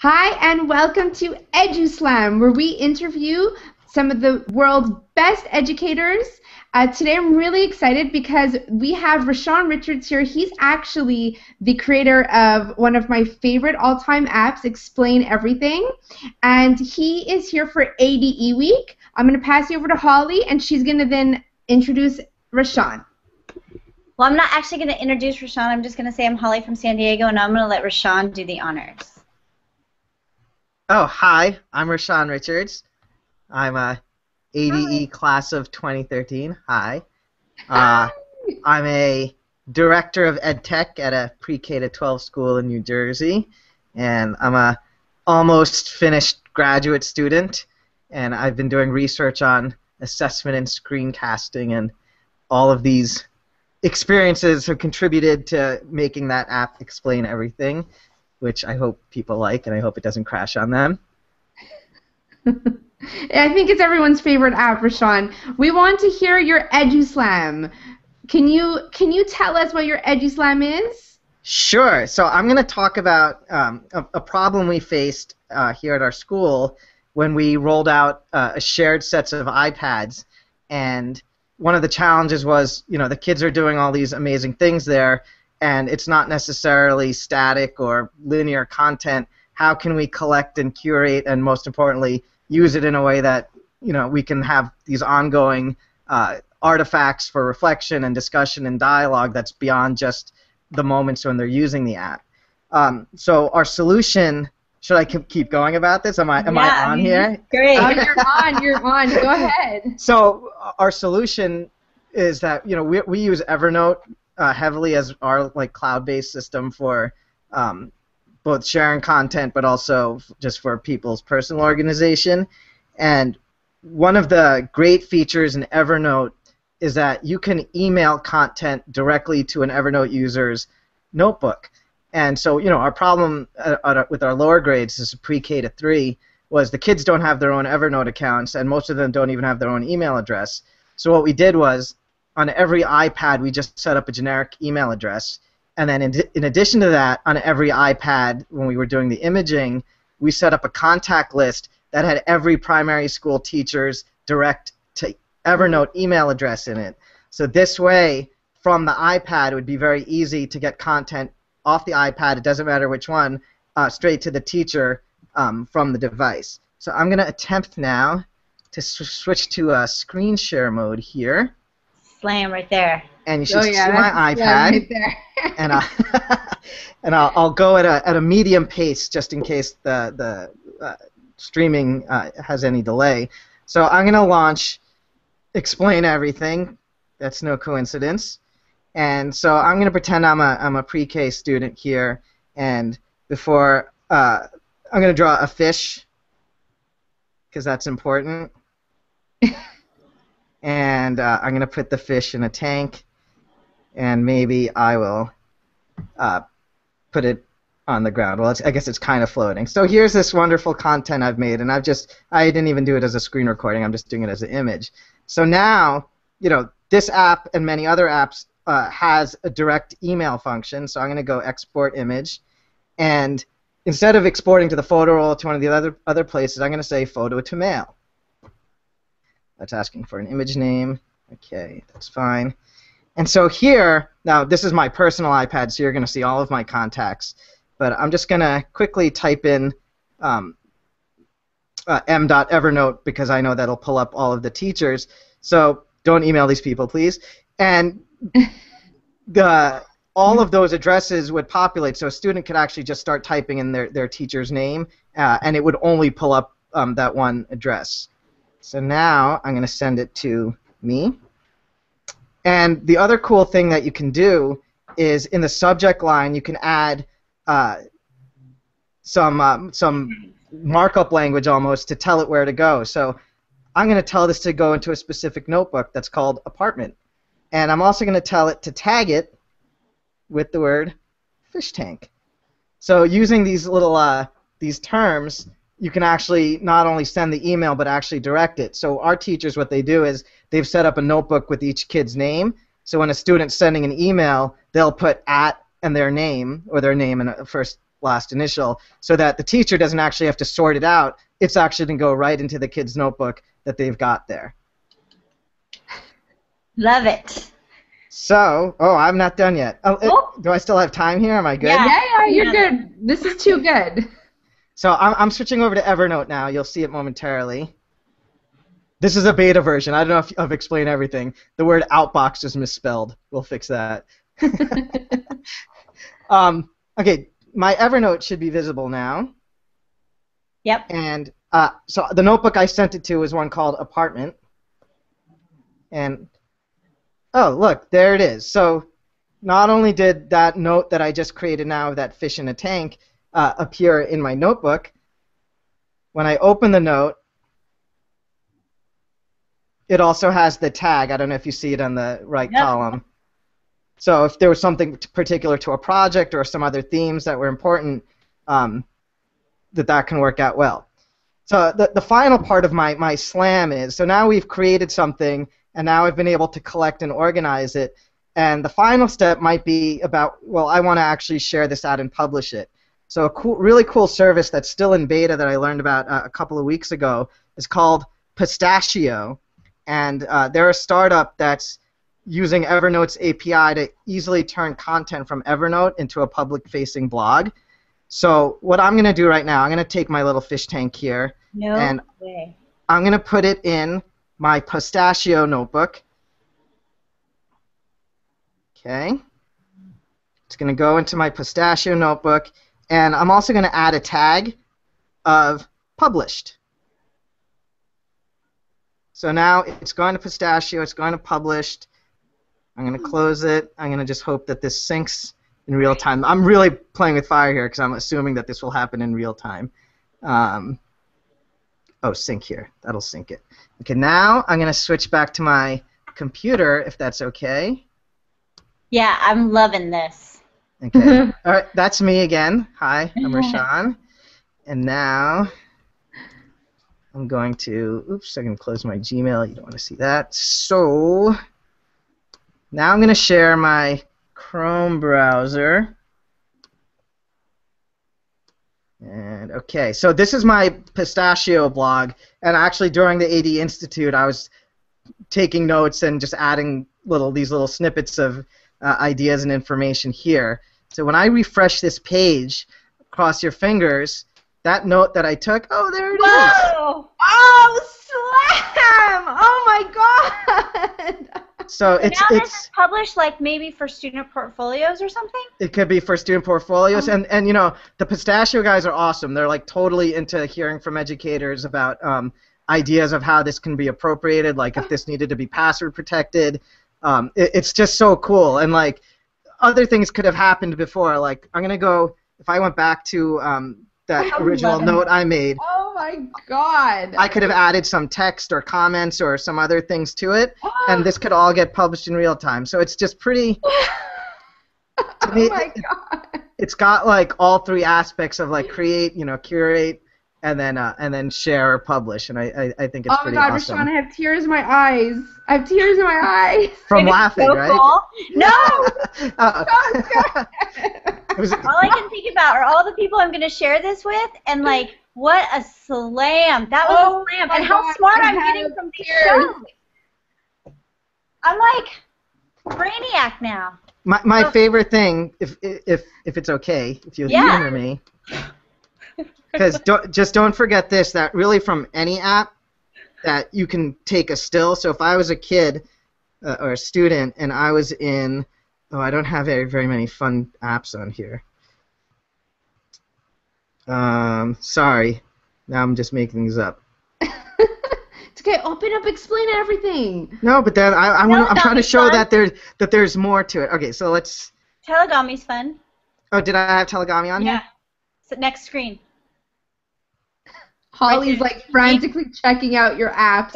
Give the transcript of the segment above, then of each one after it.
Hi, and welcome to Eduslam, where we interview some of the world's best educators. Today I'm really excited because we have Reshan Richards here. He's actually the creator of one of my favorite all-time apps, Explain Everything, and he is here for ADE Week. I'm going to pass you over to Holly, and she's going to then introduce Reshan. Well, I'm not actually going to introduce Reshan. I'm just going to say I'm Holly from San Diego, and I'm going to let Reshan do the honors. Oh, hi. I'm Reshan Richards. I'm a ADE class of 2013. Hi. I'm a director of ed tech at a pre-K to 12 school in New Jersey, and I'm a almost finished graduate student, and I've been doing research on assessment and screencasting, and all of these experiences have contributed to making that app Explain Everything, which I hope people like, and I hope it doesn't crash on them. I think it's everyone's favorite app, Reshan. We want to hear your Eduslam. Can you tell us what your Eduslam is? Sure. So I'm going to talk about a problem we faced here at our school when we rolled out a shared sets of iPads, and one of the challenges was, you know, the kids are doing all these amazing things there, and it's not necessarily static or linear content. How can we collect and curate, and most importantly, use it in a way that, you know, we can have these ongoing artifacts for reflection and discussion and dialogue that's beyond just the moments when they're using the app. So our solution, should I keep going about this? Am I on here? Great. Oh, you're on. Go ahead. So our solution is that, you know, we use Evernote heavily as our, like, cloud-based system for both sharing content, but also just for people's personal organization. And one of the great features in Evernote is that you can email content directly to an Evernote user's notebook. And so, you know, our problem with our lower grades, this is pre-K to 3, was the kids don't have their own Evernote accounts, and most of them don't even have their own email address. So what we did was, on every iPad, we just set up a generic email address. And then in addition to that, on every iPad, when we were doing the imaging, we set up a contact list that had every primary school teacher's direct to Evernote email address in it. So this way, from the iPad, it would be very easy to get content off the iPad, it doesn't matter which one, straight to the teacher from the device. So I'm going to attempt now to switch to screen share mode here. Slam right there. And you should see my iPad, right there. And I'll go at a medium pace just in case the streaming has any delay. So I'm going to launch Explain Everything. That's no coincidence. And so I'm going to pretend I'm a pre-K student here. And before I'm going to draw a fish because that's important. And I'm going to put the fish in a tank, and maybe I will put it on the ground. Well, I guess it's kind of floating. So here's this wonderful content I've made, and I didn't even do it as a screen recording. I'm just doing it as an image. So now, you know, this app and many other apps has a direct email function. So I'm going to go export image, and instead of exporting to the photo roll to one of the other places, I'm going to say photo to mail. That's asking for an image name. Okay, that's fine. And so here, now this is my personal iPad, so you're going to see all of my contacts. But I'm just going to quickly type in m.evernote because I know that'll pull up all of the teachers. So don't email these people, please. And all of those addresses would populate, so a student could actually just start typing in their teacher's name, and it would only pull up that one address. So now I'm going to send it to me. And the other cool thing that you can do is in the subject line you can add some markup language almost to tell it where to go. So I'm going to tell this to go into a specific notebook that's called apartment. And I'm also going to tell it to tag it with the word fish tank. So using these little these terms, you can actually not only send the email but actually direct it. So our teachers, what they do is they've set up a notebook with each kid's name. So when a student's sending an email, they'll put @ and their name, or their name in a first last initial, so that the teacher doesn't actually have to sort it out. It's actually going to go right into the kid's notebook that they've got there. Love it. So, oh, I'm not done yet. Oh. Do I still have time here? Am I good? Yeah, yeah, you're good. This is too good. So I'm switching over to Evernote now. You'll see it momentarily. This is a beta version. I don't know if I've explained everything. The word outbox is misspelled. We'll fix that. Okay, my Evernote should be visible now. Yep. And so the notebook I sent it to is one called Apartment. And oh, look, there it is. So not only did that note that I just created now, that fish in a tank, appear in my notebook, when I open the note, it also has the tag. I don't know if you see it on the right column. So if there was something particular to a project or some other themes that were important, that can work out well. So the final part of my slam is, so now we've created something, and now I've been able to collect and organize it. And the final step might be about, well, I want to actually share this out and publish it. So a cool, really cool service that's still in beta that I learned about a couple of weeks ago is called Pistachio. And they're a startup that's using Evernote's API to easily turn content from Evernote into a public-facing blog. So what I'm going to do right now, I'm going to take my little fish tank here, I'm going to put it in my Pistachio notebook. Okay. It's going to go into my Pistachio notebook, and I'm also going to add a tag of published. So now it's going to Pistachio, it's going to published. I'm going to close it. I'm going to just hope that this syncs in real time. I'm really playing with fire here because I'm assuming that this will happen in real time. Oh, sync here. That'll sync it. Okay, now I'm going to switch back to my computer if that's okay. Yeah, I'm loving this. Okay. All right, that's me again. Hi, I'm Reshan. And now I'm going to, oops, I'm going to close my Gmail. You don't want to see that. So now I'm going to share my Chrome browser. And okay, so this is my Pistachio blog. And actually, during the AD Institute, I was taking notes and just adding these little snippets of ideas and information here. So when I refresh this page, cross your fingers, that note that I took, oh, there it is. Oh, slam! Oh, my God! So it's published, like maybe for student portfolios or something. It could be for student portfolios, and you know the Pistachio guys are awesome. They're like totally into hearing from educators about ideas of how this can be appropriated, like if this needed to be password protected. It's just so cool, and like other things could have happened before. Like I'm gonna go if I went back to that original note I made. Oh my God! I could have added some text or comments or some other things to it, and this could all get published in real time. So it's just pretty. To me, oh my God! It's got like all three aspects of like create, you know, curate, and then share or publish, and I think it's pretty awesome. Oh my God, Reshan, I have tears in my eyes. I have tears in my eyes. From laughing, so right? Cool. No. Oh, all I can think about are all the people I'm going to share this with, and like, what a slam! That was a slam, and how smart I'm getting from these shows. I'm like brainiac now. My favorite thing, if it's okay, if you hear me, because just don't forget this. That really from any app that you can take a still. So if I was a kid or a student, and I was in I don't have very many fun apps on here. Sorry. Now I'm just making things up. It's okay. Open up. Explain everything. No, but then I'm trying to show that there's more to it. Okay, so let's. Telegami's fun. Oh, did I have Telegami on here? Yeah. Next screen. Holly's like frantically checking out your apps.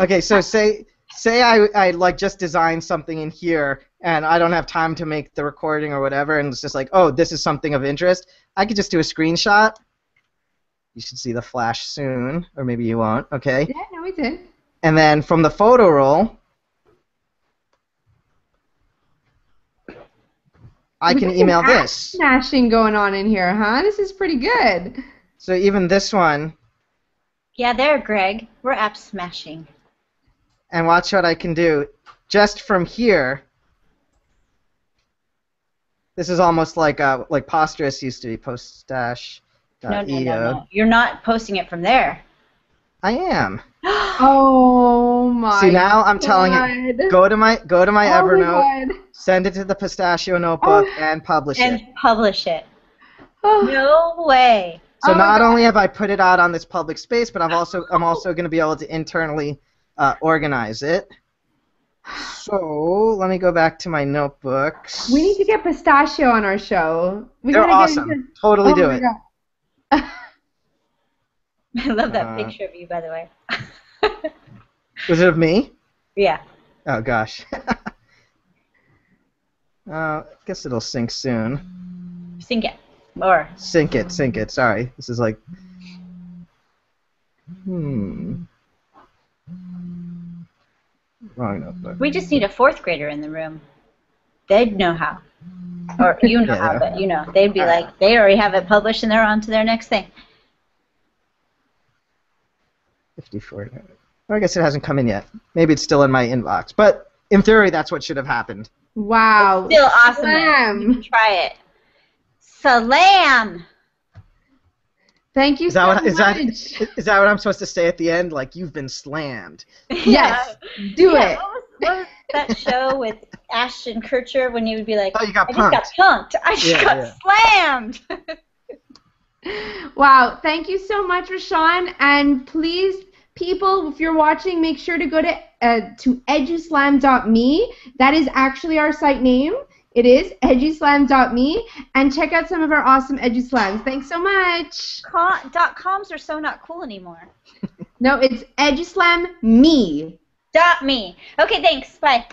Okay, so say I like just designed something in here, and I don't have time to make the recording or whatever, and it's just like, oh, this is something of interest. I could just do a screenshot. You should see the flash soon, or maybe you won't. Okay. Yeah, no, we did. And then from the photo roll, I can email this. Smashing going on in here, huh? This is pretty good. So even this one. Yeah, there, Greg. We're app smashing. And watch what I can do. Just from here. This is almost like Posterous used to be, Postash. No. You're not posting it from there. I am. Oh my! See now I'm telling it. Go to my Evernote. Send it to the Pistachio notebook and publish it. And publish it. No way. So not only have I put it out on this public space, but I'm also going to be able to internally organize it. So let me go back to my notebooks. We need to get Pistachio on our show. They're awesome. Totally do it. I love that picture of you, by the way. Was it of me? Yeah. Oh, gosh. I guess it'll sink soon. Sink it. Or. Sink it. Sorry. This is like... Wrong notebook. We just need a fourth grader in the room. They'd know how. Or you know how, but you know. They'd be like, they already have it published and they're on to their next thing. 54. I guess it hasn't come in yet. Maybe it's still in my inbox. But in theory, that's what should have happened. Wow. It's still awesome. Slam. Try it. Salam. Thank you so much. Is that what I'm supposed to say at the end? Like, you've been slammed. Yes. Do it. What was that show with Ashton Kutcher when he would be like, oh, you got punked. I just got slammed. Wow, thank you so much, Reshan, and please, people, if you're watching, make sure to go to eduslam.me. That is actually our site name. It is eduslam.me, and check out some of our awesome eduslams. Thanks so much. .coms are so not cool anymore. No, it's eduslam.me. Okay, thanks. Bye.